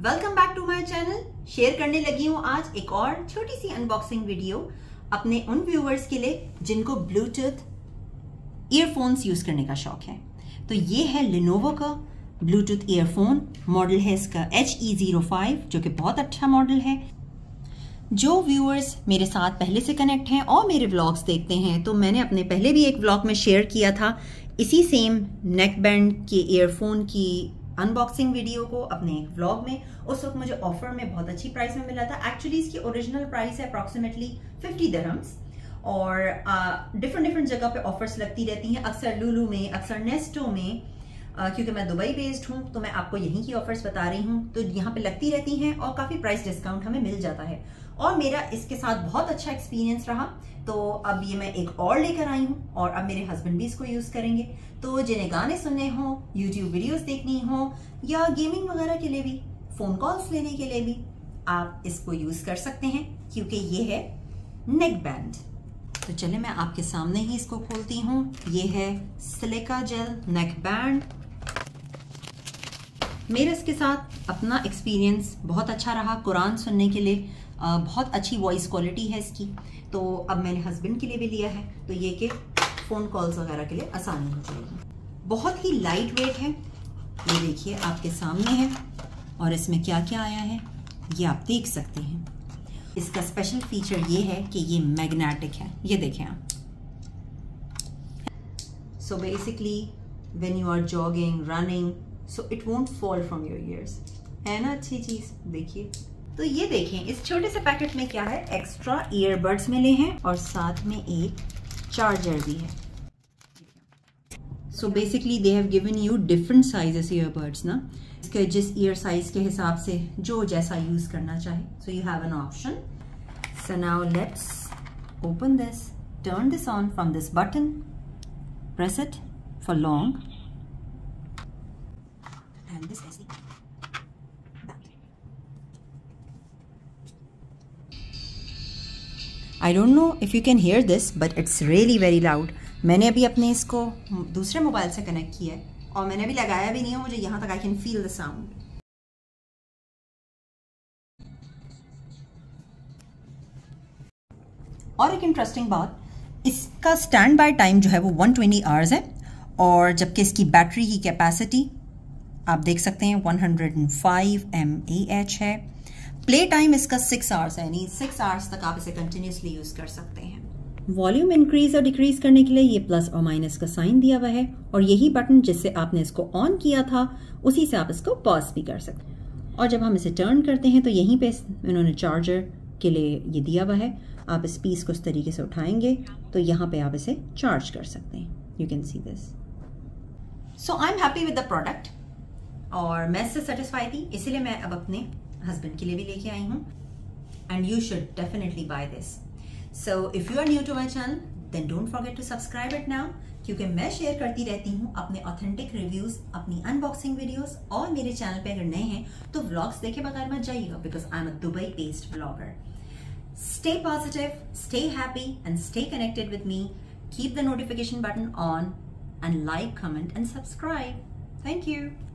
Welcome back to my channel. Share करने लगी हूँ आज एक और छोटी सी अनबॉक्सिंग वीडियो अपने उन व्यूअर्स के लिए जिनको ब्लूटूथ ईयरफोन्स यूज करने का शौक है। तो ये है Lenovo का ब्लूटूथ ईयरफोन, मॉडल है इसका HE05 जो कि बहुत अच्छा मॉडल है। जो व्यूअर्स मेरे साथ पहले से कनेक्ट हैं और मेरे व्लॉग्स देखते हैं तो मैंने अपने पहले भी एक व्लॉग में शेयर किया था इसी सेम नेक बैंड के ईयरफोन की अनबॉक्सिंग वीडियो को अपने एक व्लॉग में। उस वक्त मुझे ऑफर में बहुत अच्छी प्राइस में मिला था। एक्चुअली इसकी ओरिजिनल प्राइस है अप्रॉक्सीमेटली 50 दिरहम्स और डिफरेंट जगह पे ऑफर्स लगती रहती हैं, अक्सर लुलू में, अक्सर नेस्टो में। क्योंकि मैं दुबई बेस्ड हूँ तो मैं आपको यहीं की ऑफर्स बता रही हूँ, तो यहाँ पे लगती रहती हैं और काफ़ी प्राइस डिस्काउंट हमें मिल जाता है और मेरा इसके साथ बहुत अच्छा एक्सपीरियंस रहा। तो अब ये मैं एक और लेकर आई हूँ और अब मेरे हस्बैंड भी इसको यूज़ करेंगे। तो जिन्हें गाने सुनने हों, यूट्यूब वीडियोस देखनी हो या गेमिंग वगैरह के लिए भी, फ़ोन कॉल्स लेने के लिए भी आप इसको यूज़ कर सकते हैं क्योंकि ये है नेक बैंड। तो चले मैं आपके सामने ही इसको खोलती हूँ। ये है सिलिका जेल नेक बैंड। मेरा इसके साथ अपना एक्सपीरियंस बहुत अच्छा रहा। कुरान सुनने के लिए बहुत अच्छी वॉइस क्वालिटी है इसकी। तो अब मैंने हस्बैंड के लिए भी लिया है तो ये कि फ़ोन कॉल्स वगैरह के लिए आसानी हो जाएगी। बहुत ही लाइट वेट है, ये देखिए आपके सामने है और इसमें क्या क्या आया है ये आप देख सकते हैं। इसका स्पेशल फीचर ये है कि ये मैग्नेटिक है, ये देखें आप। So basically when you are jogging, running, so it won't fall from your ears, है ना अच्छी चीज़। देखिए तो ये देखें इस छोटे से पैकेट में क्या है, एक्स्ट्रा ईयरबड्स मिले हैं और साथ में एक चार्जर भी है। So basically they have given you different sizes earbuds ना, इसके जिस ईयर साइज के हिसाब से जो जैसा यूज करना चाहे, so you have an option. So now let's open this, turn this on from this button, press it for long and this is I don't know if you can hear this but it's really very loud। मैंने अभी अपने इसको दूसरे mobile से connect किया है और मैंने अभी लगाया भी नहीं है, मुझे यहाँ तक I can feel the sound। और एक इंटरेस्टिंग बात, इसका स्टैंड बाय टाइम जो है वो 120 आवर्स है और जबकि इसकी बैटरी की कैपेसिटी आप देख सकते हैं 105 mAh है। प्ले टाइम इसका 6 आवर्स है, यानी 6 आवर्स तक आप इसे कंटिन्यूसली यूज कर सकते हैं। वॉल्यूम इंक्रीज और डिक्रीज करने के लिए ये प्लस और माइनस का साइन दिया हुआ है और यही बटन जिससे आपने इसको ऑन किया था उसी से आप इसको पॉज भी कर सकते हैं। और जब हम इसे टर्न करते हैं तो यहीं पे इन्होंने चार्जर के लिए ये दिया हुआ है। आप इस पीस को इस तरीके से उठाएंगे तो यहाँ पे आप इसे चार्ज कर सकते हैं। You can see this. So I am happy with the product और मैं इससे सेटिस्फाई थी, इसीलिए मैं अब अपने हस्बैंड के लिए भी लेके आई हूँ। And you should definitely buy this. So if you are new to my channel then don't forget to subscribe it now, क्योंकि मैं शेयर करती रहती हूँ अपने ऑथेंटिक रिव्यूज, अपनी अनबॉक्सिंग वीडियोस। और मेरे चैनल पे अगर नए हैं तो व्लॉग्स देखे बगैर मत जाइएगा because I am a Dubai based vlogger. Stay positive, stay happy and stay connected with me. Keep the notification button on and like, comment and subscribe. Thank you.